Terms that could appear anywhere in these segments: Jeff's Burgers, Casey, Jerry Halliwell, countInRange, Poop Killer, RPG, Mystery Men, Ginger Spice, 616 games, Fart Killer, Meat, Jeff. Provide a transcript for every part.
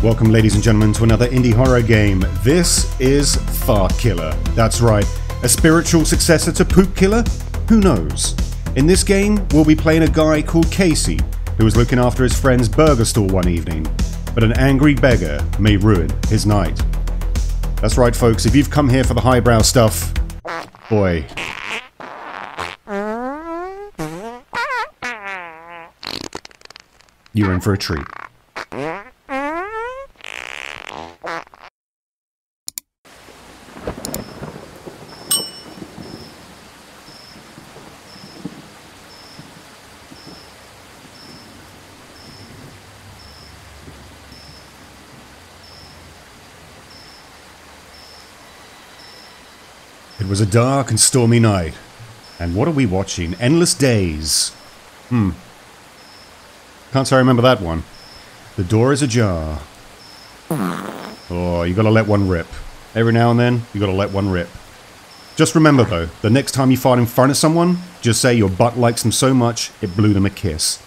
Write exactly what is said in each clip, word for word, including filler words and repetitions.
Welcome, ladies and gentlemen, to another indie horror game. This is Fart Killer. That's right, a spiritual successor to Poop Killer? Who knows? In this game, we'll be playing a guy called Casey, who was looking after his friend's burger store one evening, but an angry beggar may ruin his night. That's right, folks, if you've come here for the highbrow stuff, boy. You're in for a treat. It was a dark and stormy night. And what are we watching? Endless Days. Hmm. Can't say I remember that one. The door is ajar. Oh, you gotta let one rip. Every now and then, you gotta let one rip. Just remember though, the next time you fart in front of someone, just say your butt likes them so much, it blew them a kiss.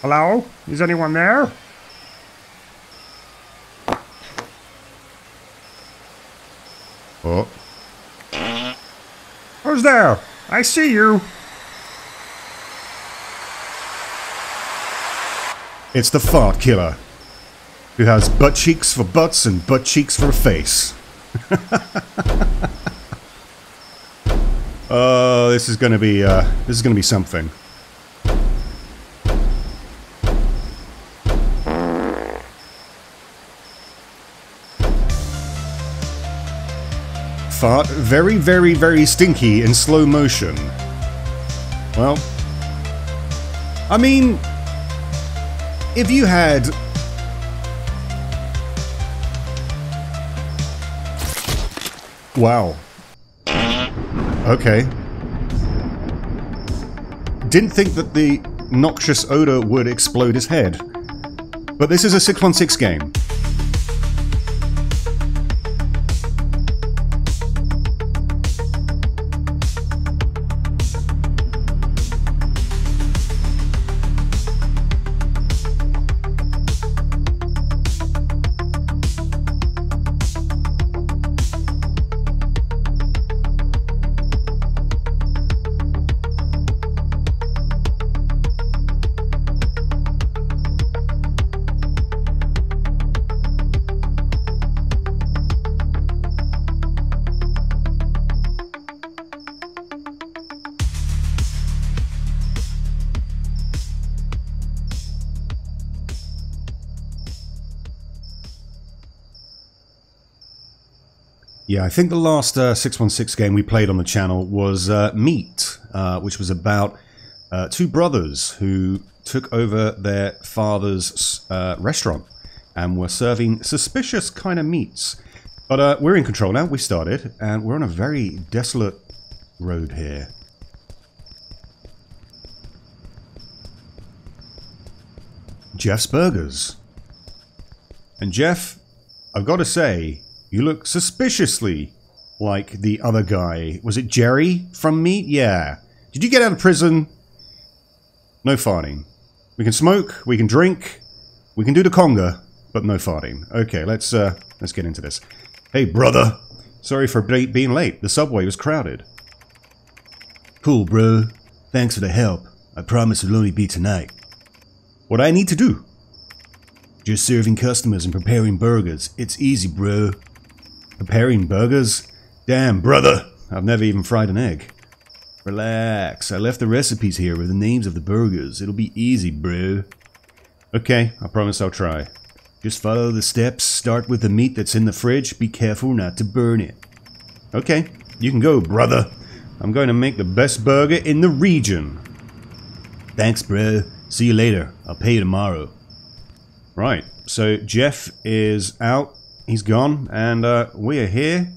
Hello? Is anyone there? Oh. Who's there? I see you. It's the Fart Killer, who has butt cheeks for butts and butt cheeks for a face. Oh, this is gonna be uh, this is gonna be something. Fart very, very, very stinky in slow motion. Well, I mean, if you had wow. Okay. Didn't think that the noxious odor would explode his head. But this is a six one six game. Yeah, I think the last uh, six one six game we played on the channel was uh, Meat, uh, which was about uh, two brothers who took over their father's uh, restaurant and were serving suspicious kind of meats. But uh, we're in control now. We started, and we're on a very desolate road here. Jeff's Burgers. And Jeff, I've got to say, you look suspiciously like the other guy. Was it Jerry from Meat? Yeah. Did you get out of prison? No farting. We can smoke, we can drink, we can do the conga, but no farting. Okay, let's uh, let's get into this. Hey, brother. Sorry for be being late. The subway was crowded. Cool, bro. Thanks for the help. I promise it'll only be tonight. What I need to do? Just serving customers and preparing burgers. It's easy, bro. Preparing burgers? Damn, brother! I've never even fried an egg. Relax, I left the recipes here with the names of the burgers. It'll be easy, bro. Okay, I promise I'll try. Just follow the steps, start with the meat that's in the fridge, be careful not to burn it. Okay, you can go, brother. I'm going to make the best burger in the region. Thanks, bro. See you later. I'll pay you tomorrow. Right, so Jeff is out. He's gone, and uh, we are here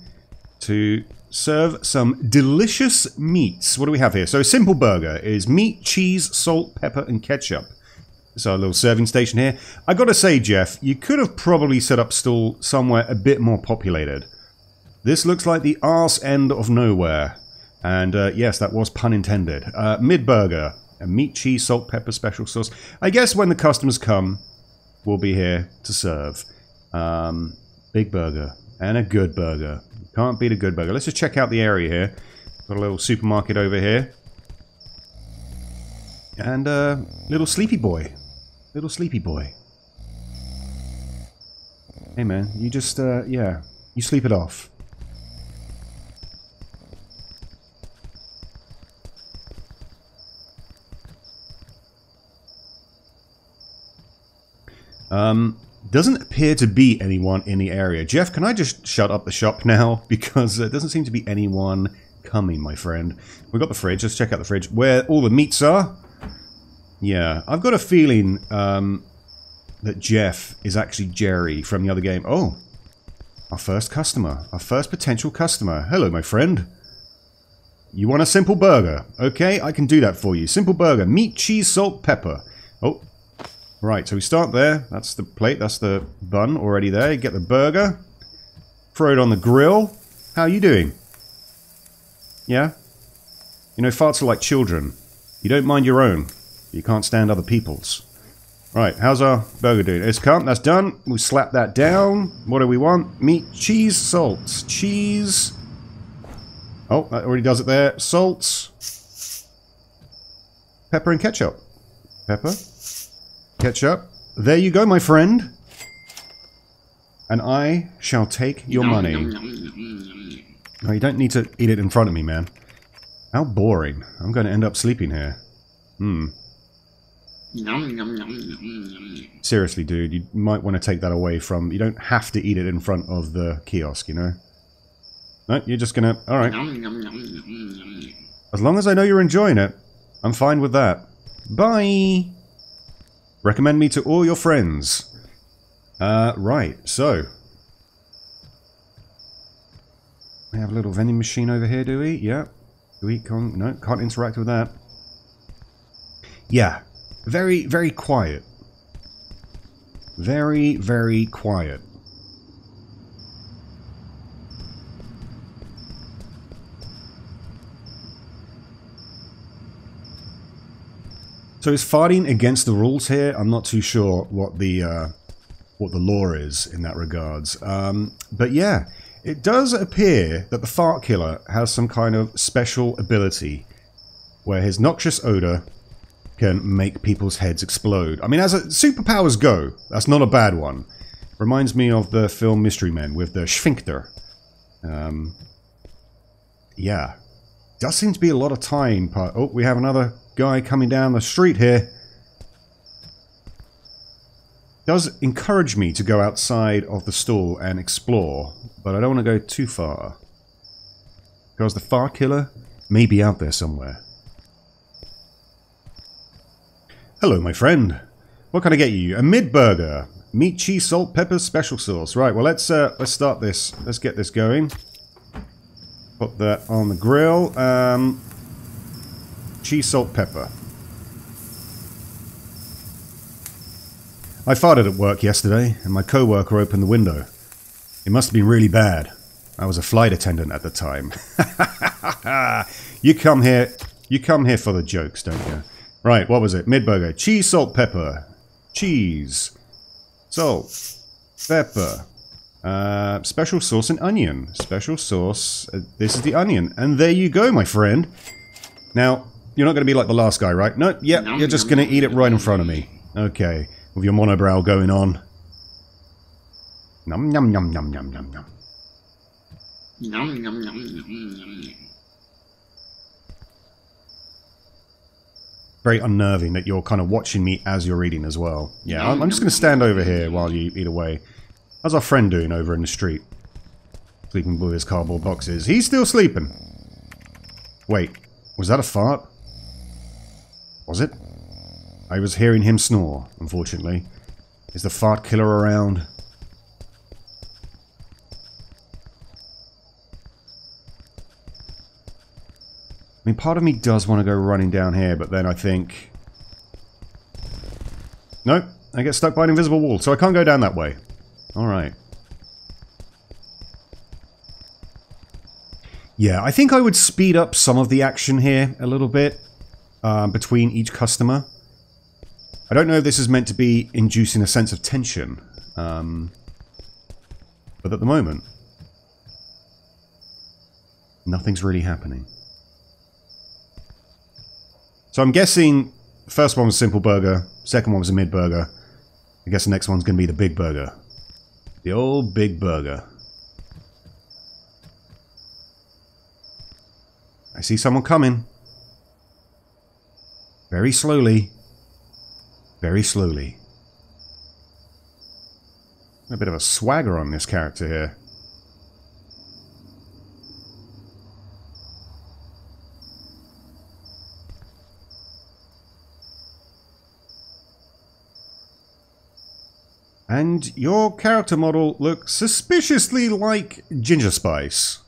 to serve some delicious meats. What do we have here? So a simple burger is meat, cheese, salt, pepper, and ketchup. It's our little serving station here. I gotta say, Jeff, you could have probably set up stall somewhere a bit more populated. This looks like the arse end of nowhere. And uh, yes, that was pun intended. Uh, mid-burger, a meat, cheese, salt, pepper, special sauce. I guess when the customers come, will be here to serve. Um, big burger and a good burger. Can't beat a good burger. Let's just check out the area here. Got a little supermarket over here. And uh, little sleepy boy. Little sleepy boy. Hey man, you just, uh, yeah, you sleep it off. Um, doesn't appear to be anyone in the area. Jeff, can I just shut up the shop now? Because there doesn't seem to be anyone coming, my friend. We've got the fridge. Let's check out the fridge. Where all the meats are. Yeah, I've got a feeling um, that Jeff is actually Jerry from the other game. Oh, our first customer. Our first potential customer. Hello, my friend. You want a simple burger? Okay, I can do that for you. Simple burger. Meat, cheese, salt, pepper. Oh. Right, so we start there. That's the plate. That's the bun already there. You get the burger. Throw it on the grill. How are you doing? Yeah? You know, farts are like children. You don't mind your own. You can't stand other people's. Right, how's our burger doing? It's come. That's done. We slap that down. What do we want? Meat, cheese, salts. Cheese. Oh, that already does it there. Salts. Pepper and ketchup. Pepper. Ketchup. There you go, my friend. And I shall take your money. No, you don't need to eat it in front of me, man. How boring. I'm going to end up sleeping here. Hmm. Seriously, dude, you might want to take that away from... You don't have to eat it in front of the kiosk, you know? No, you're just going to... All right. As long as I know you're enjoying it, I'm fine with that. Bye! Recommend me to all your friends. Uh, right, so. We have a little vending machine over here, do we? Yeah. Do we? Can't, no, can't interact with that. Yeah. Very, very quiet. Very, very quiet. So is farting against the rules here? I'm not too sure what the uh, what the law is in that regards. Um, but yeah, it does appear that the Fart Killer has some kind of special ability where his noxious odor can make people's heads explode. I mean, as a, superpowers go, that's not a bad one. Reminds me of the film Mystery Men with the sphincter. Um, yeah, does seem to be a lot of time. Part oh, we have another guy coming down the street here. Does encourage me to go outside of the store and explore, but I don't want to go too far because the Fart Killer may be out there somewhere. Hello, my friend. What can I get you? A mid burger, meat, cheese, salt, pepper, special sauce. Right. Well, let's uh, let's start this. Let's get this going. Put that on the grill. Um. Cheese, salt, pepper. I farted at work yesterday, and my co-worker opened the window. It must have been really bad. I was a flight attendant at the time. You come here, you come here for the jokes, don't you? Right, what was it? Mid-burger. Cheese, salt, pepper. Cheese, salt, pepper. Uh, special sauce and onion. Special sauce. Uh, this is the onion, and there you go, my friend. Now. You're not going to be like the last guy, right? No, yep, you're just going to eat it right in front of me. Okay, with your monobrow going on. Nom nom nom nom nom nom nom. Nom nom nom nom nom. Very unnerving that you're kind of watching me as you're eating as well. Yeah, I'm, I'm just going to stand over here while you eat away. How's our friend doing over in the street? Sleeping with his cardboard boxes. He's still sleeping. Wait, was that a fart? Was it? I was hearing him snore, unfortunately. Is the Fart Killer around? I mean, part of me does want to go running down here, but then I think... Nope, I get stuck by an invisible wall, so I can't go down that way. Alright. Yeah, I think I would speed up some of the action here a little bit um, between each customer. I don't know if this is meant to be inducing a sense of tension, um, but at the moment, nothing's really happening. So I'm guessing the first one was a simple burger, second one was a mid burger. I guess the next one's going to be the big burger. The old big burger. I see someone coming. Very slowly. Very slowly. A bit of a swagger on this character here. And your character model looks suspiciously like Ginger Spice.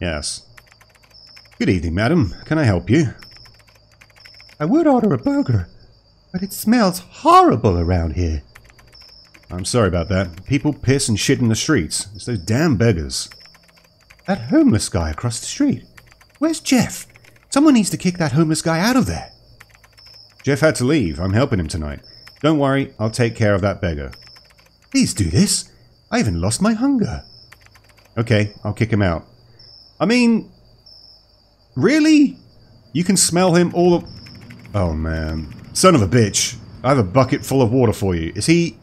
Yes. Good evening, madam. Can I help you? I would order a burger, but it smells horrible around here. I'm sorry about that. People piss and shit in the streets. It's those damn beggars. That homeless guy across the street. Where's Jeff? Someone needs to kick that homeless guy out of there. Jeff had to leave. I'm helping him tonight. Don't worry, I'll take care of that beggar. Please do this. I even lost my hunger. Okay, I'll kick him out. I mean, really? You can smell him all up. Oh man. Son of a bitch. I have a bucket full of water for you. Is he?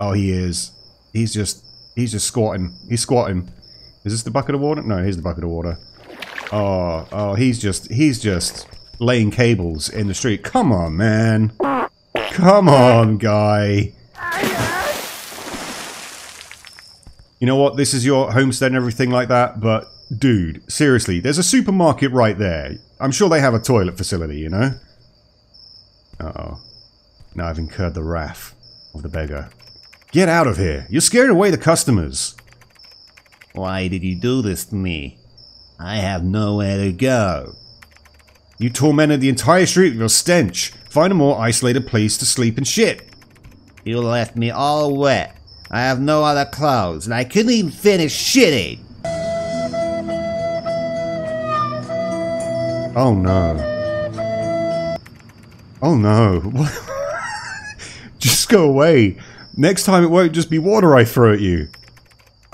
Oh, he is. He's just, he's just squatting. He's squatting. Is this the bucket of water? No, here's the bucket of water. Oh, oh, he's just, he's just laying cables in the street. Come on, man. Come on, guy. You know what? This is your homestead and everything like that, but dude, seriously, there's a supermarket right there. I'm sure they have a toilet facility, you know? Uh-oh. Now I've incurred the wrath of the beggar. Get out of here. You're scaring away the customers. Why did you do this to me? I have nowhere to go. You tormented the entire street with your stench. Find a more isolated place to sleep and shit. You left me all wet. I have no other clothes, and I couldn't even finish shitting. Oh no. Oh no. Just go away. Next time it won't just be water I throw at you.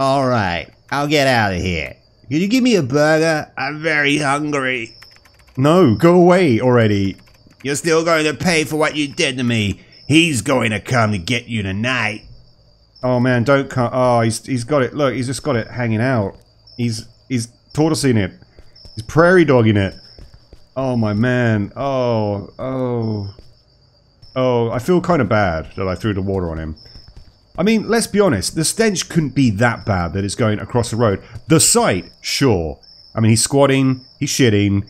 Alright, I'll get out of here. Could you give me a burger? I'm very hungry. No, go away already. You're still going to pay for what you did to me. He's going to come to get you tonight. Oh man, don't come. Oh, he's he's got it. Look, he's just got it hanging out. He's he's tortoising it. He's prairie dogging it. Oh my man. Oh oh oh. I feel kind of bad that I threw the water on him. I mean, let's be honest. The stench couldn't be that bad that it's going across the road. The sight, sure. I mean, he's squatting. He's shitting.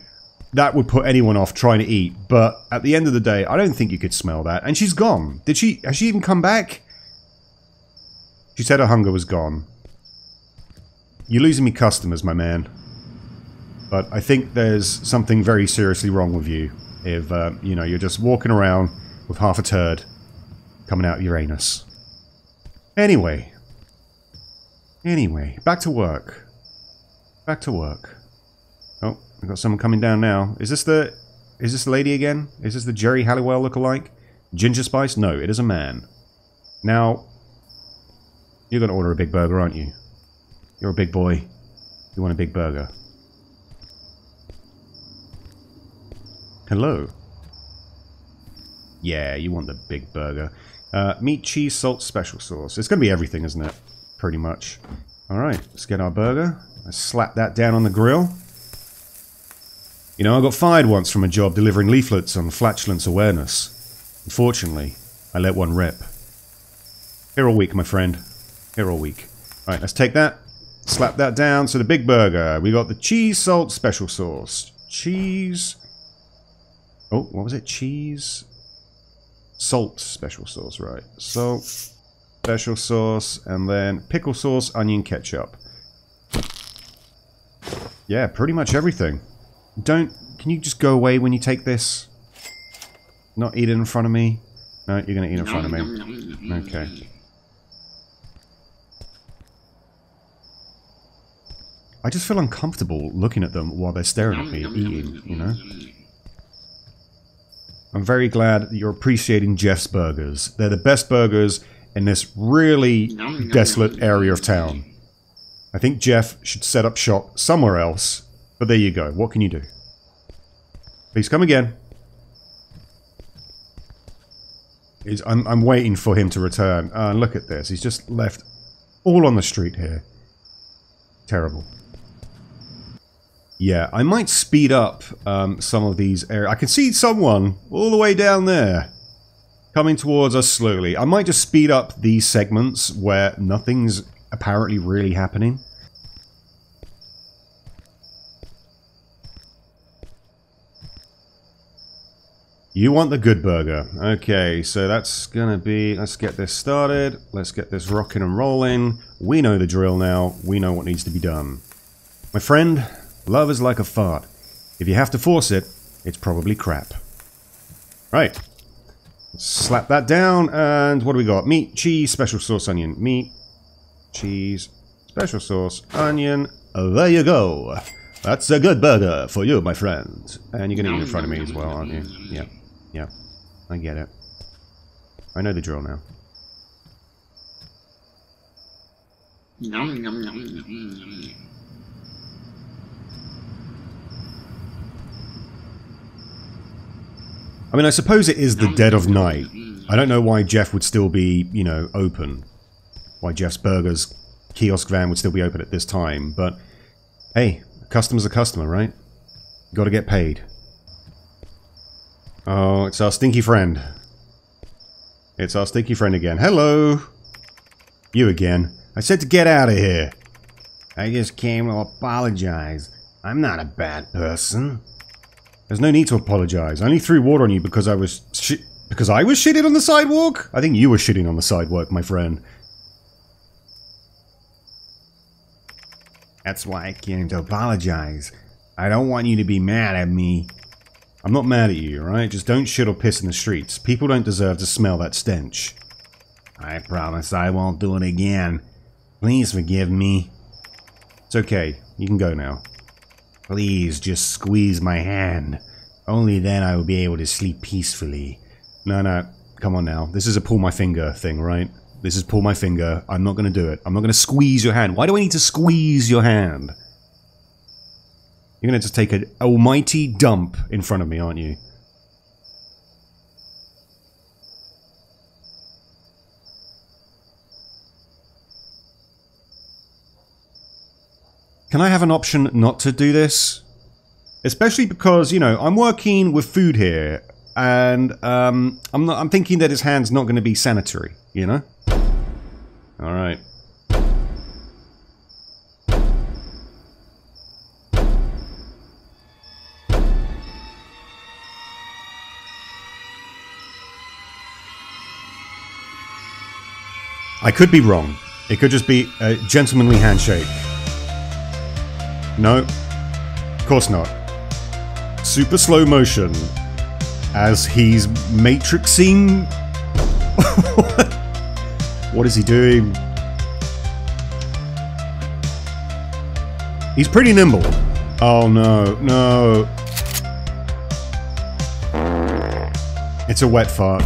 That would put anyone off trying to eat, but at the end of the day, I don't think you could smell that. And she's gone. Did she? Has she even come back? She said her hunger was gone. You're losing me customers, my man. But I think there's something very seriously wrong with you if, uh, you know, you're just walking around with half a turd coming out of your anus. Anyway. Anyway, back to work. Back to work. Oh. We've got someone coming down now. Is this the... Is this the lady again? Is this the Jerry Halliwell lookalike? Ginger Spice? No, it is a man. Now... You're going to order a big burger, aren't you? You're a big boy. You want a big burger. Hello. Yeah, you want the big burger. Uh, meat, cheese, salt, special sauce. It's going to be everything, isn't it? Pretty much. Alright, let's get our burger. Let's slap that down on the grill. You know, I got fired once from a job delivering leaflets on flatulence awareness. Unfortunately, I let one rip. Here all week, my friend. Here all week. Alright, let's take that. Slap that down. So the big burger. We got the cheese, salt, special sauce. Cheese. Oh, what was it? Cheese. Salt, special sauce, right. Salt, special sauce, and then pickle sauce, onion, ketchup. Yeah, pretty much everything. Don't... Can you just go away when you take this? Not eat it in front of me? No, you're going to eat in front of me. Okay. I just feel uncomfortable looking at them while they're staring at me, eating, you know? I'm very glad that you're appreciating Jeff's Burgers. They're the best burgers in this really nom, desolate nom, nom, area of town. I think Jeff should set up shop somewhere else, but there you go. What can you do? Please come again. He's, I'm, I'm waiting for him to return. Uh, look at this. He's just left all on the street here. Terrible. Yeah, I might speed up um, some of these areas. I can see someone all the way down there coming towards us slowly. I might just speed up these segments where nothing's apparently really happening. You want the good burger. Okay, so that's gonna be... Let's get this started. Let's get this rocking and rolling. We know the drill now. We know what needs to be done. My friend, love is like a fart. If you have to force it, it's probably crap. Right. Let's slap that down, and what do we got? Meat, cheese, special sauce, onion. Meat, cheese, special sauce, onion. There you go. That's a good burger for you, my friend. And you're gonna eat in front of me as well, aren't you? Yeah. Yeah, I get it. I know the drill now. Nom, nom, nom, nom, nom. I mean, I suppose it is the dead of night. I don't know why Jeff would still be, you know, open. Why Jeff's Burgers kiosk van would still be open at this time, but hey, a customer's a customer, right? Gotta get paid. Oh, it's our stinky friend. It's our stinky friend again. Hello! You again. I said to get out of here. I just came to apologize. I'm not a bad person. There's no need to apologize. I only threw water on you because I was sh- because I was shitting on the sidewalk? I think you were shitting on the sidewalk, my friend. That's why I came to apologize. I don't want you to be mad at me. I'm not mad at you, right? Just don't shit or piss in the streets. People don't deserve to smell that stench. I promise I won't do it again. Please forgive me. It's okay. You can go now. Please just squeeze my hand. Only then I will be able to sleep peacefully. No, no. Come on now. This is a pull my finger thing, right? This is pull my finger. I'm not going to do it. I'm not going to squeeze your hand. Why do I need to squeeze your hand? You're going to just take an almighty dump in front of me, aren't you? Can I have an option not to do this? Especially because, you know, I'm working with food here, and um, I'm not, I'm thinking that his hand's not going to be sanitary, you know? All right. I could be wrong. It could just be a gentlemanly handshake. No, of course not. Super slow motion as he's matrixing. What is he doing? He's pretty nimble. Oh no, no. It's a wet fart.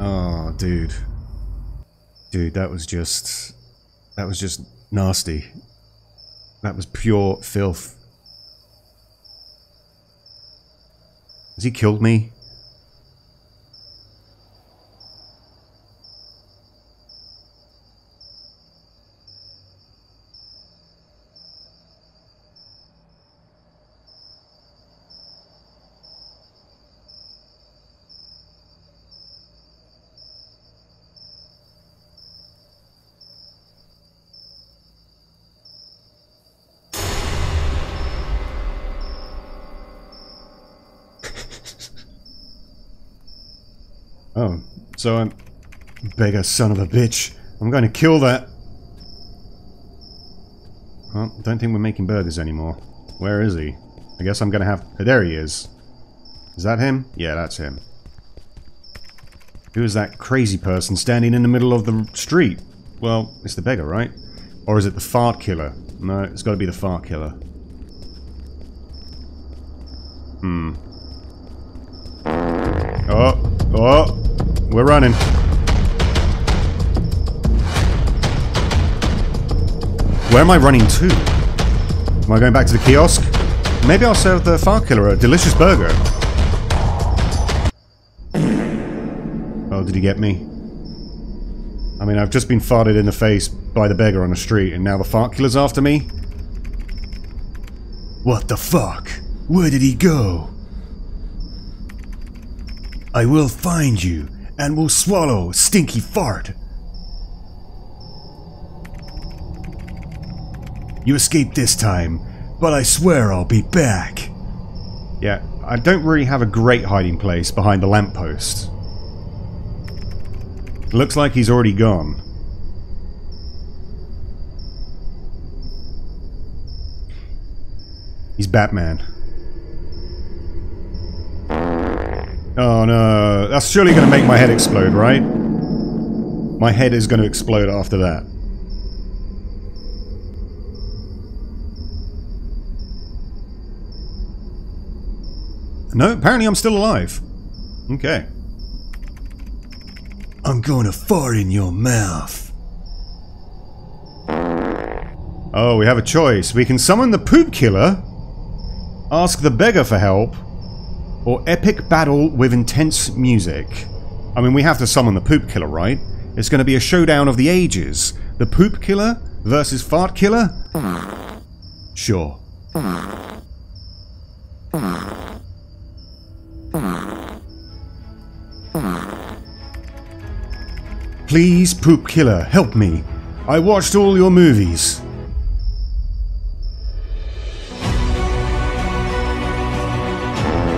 Oh, dude. Dude, that was just, that was just nasty. That was pure filth. Has he killed me? Oh, so I'm... Beggar son of a bitch. I'm going to kill that. Well, don't think we're making burgers anymore. Where is he? I guess I'm going to have... Oh, there he is. Is that him? Yeah, that's him. Who is that crazy person standing in the middle of the street? Well, it's the beggar, right? Or is it the fart killer? No, it's got to be the fart killer. Hmm. Oh, oh, we're running. Where am I running to? Am I going back to the kiosk? Maybe I'll serve the Fart Killer a delicious burger. Oh, did he get me? I mean, I've just been farted in the face by the beggar on the street, and now the Fart Killer's after me? What the fuck? Where did he go? I will find you, and will swallow stinky fart. You escaped this time, but I swear I'll be back. Yeah, I don't really have a great hiding place behind the lamppost. Looks like he's already gone. He's Batman. Oh no, that's surely going to make my head explode, right? My head is going to explode after that. No, apparently I'm still alive. Okay. I'm going to fart in your mouth. Oh, we have a choice. We can summon the Poop Killer, ask the beggar for help, or epic battle with intense music. I mean, we have to summon the Poop Killer, right? It's going to be a showdown of the ages. The Poop Killer versus Fart Killer? Sure. Please, Poop Killer, help me. I watched all your movies.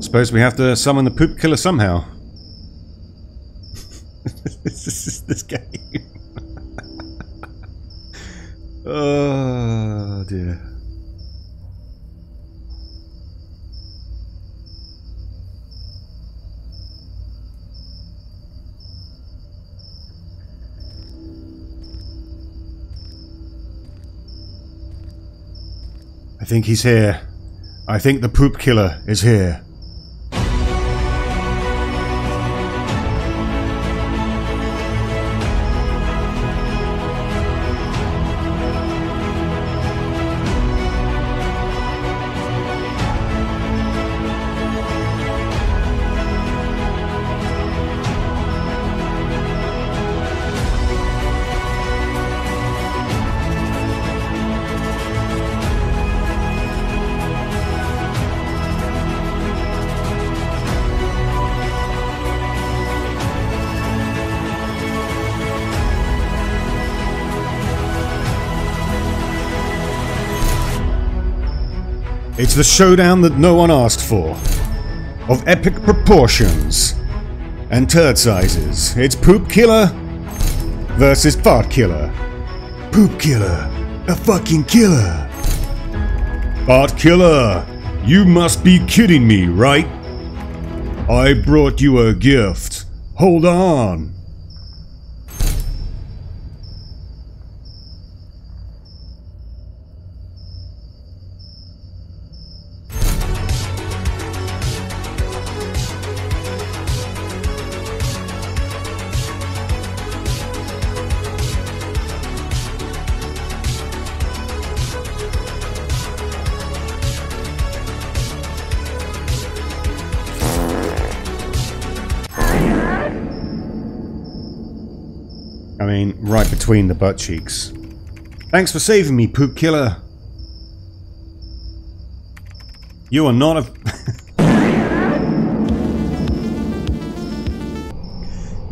Suppose we have to summon the Poop Killer somehow. This is this game. Oh dear. I think he's here. I think the Poop Killer is here. It's the showdown that no one asked for, of epic proportions and turd sizes. It's Poop Killer versus Fart Killer. Poop Killer, a fucking killer. Fart Killer, you must be kidding me, right? I brought you a gift. Hold on. I mean, right between the butt cheeks. Thanks for saving me, Poop Killer. You are not a...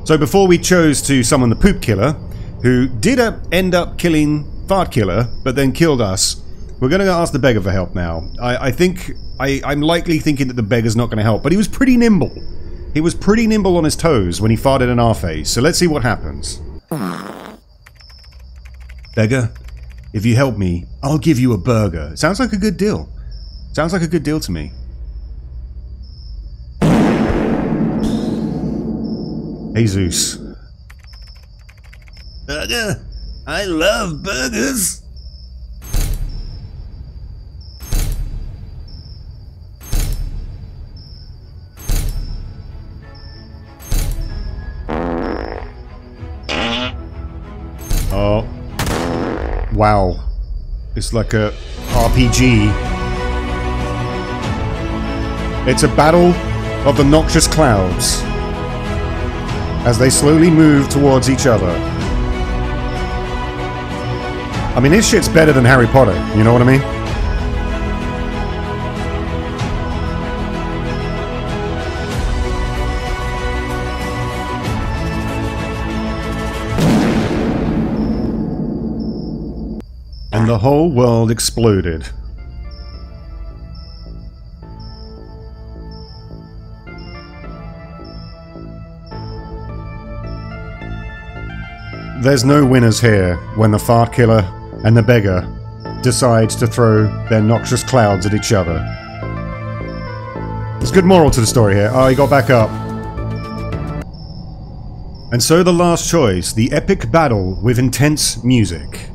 So before we chose to summon the Poop Killer, who did up, end up killing Fart Killer, but then killed us. We're going to ask the beggar for help now. I, I think... I, I'm likely thinking that the beggar's not going to help, but he was pretty nimble. He was pretty nimble on his toes when he farted in our face, so let's see what happens. Beggar, if you help me, I'll give you a burger. Sounds like a good deal. Sounds like a good deal to me. Jesus. Burger? I love burgers! Oh. Wow. It's like a R P G. It's a battle of the noxious clouds as they slowly move towards each other. I mean, this shit's better than Harry Potter, you know what I mean? And the whole world exploded. There's no winners here when the Fart Killer and the beggar decide to throw their noxious clouds at each other. There's a good moral to the story here. Oh, he got back up. And so the last choice, the epic battle with intense music.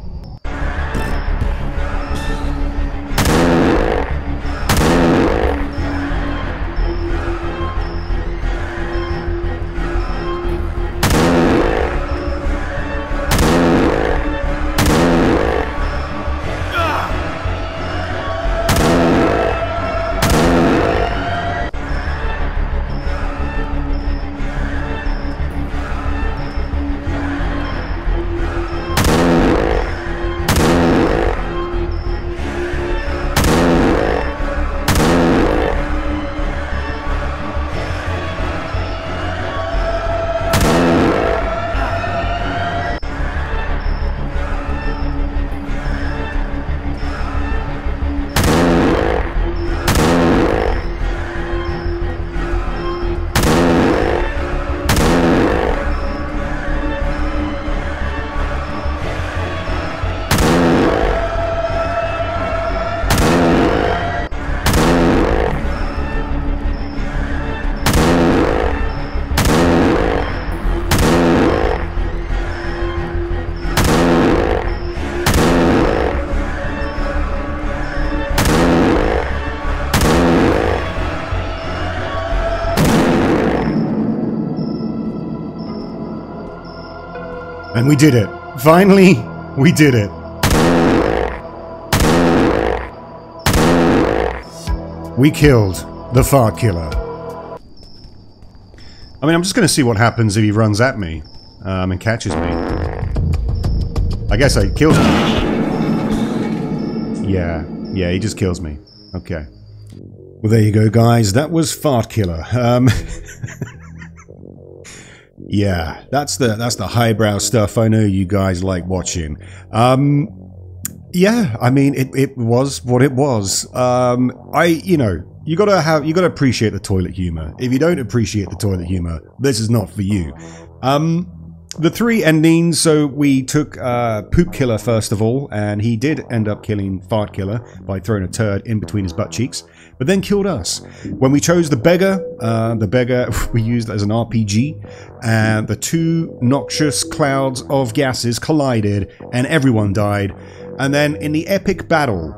And we did it. Finally, we did it. We killed the Fart Killer. I mean, I'm just going to see what happens if he runs at me um, and catches me. I guess I killed him. Yeah, yeah, he just kills me. Okay. Well, there you go, guys. That was Fart Killer. Um... Yeah, that's the that's the highbrow stuff I know you guys like watching. Um, yeah, I mean it, it was what it was. Um, I you know you gotta have you gotta appreciate the toilet humor. If you don't appreciate the toilet humor, this is not for you. Um, the three endings. So we took uh, Poop Killer first of all, and he did end up killing Fart Killer by throwing a turd in between his butt cheeks, but then killed us. When we chose the beggar, uh, the beggar we used as an R P G, and the two noxious clouds of gases collided and everyone died. And then in the epic battle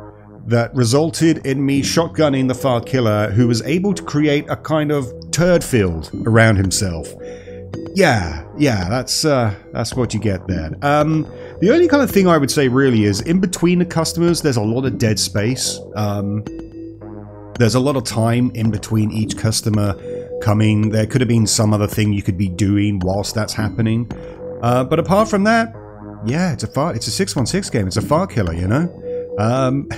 that resulted in me shotgunning the Fart Killer, who was able to create a kind of turd field around himself. Yeah, yeah, that's uh, that's what you get there. Um, the only kind of thing I would say really is in between the customers, there's a lot of dead space. Um, There's a lot of time in between each customer coming. There could have been some other thing you could be doing whilst that's happening. Uh, but apart from that, yeah, it's a fart, it's a six one six game. It's a Fart Killer, you know? Um,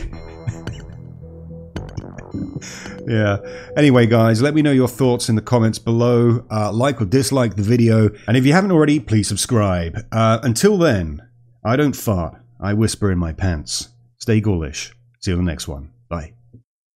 Yeah. Anyway, guys, let me know your thoughts in the comments below. Uh, like or dislike the video. And if you haven't already, please subscribe. Uh, until then, I don't fart. I whisper in my pants. Stay ghoulish. See you in the next one. Bye.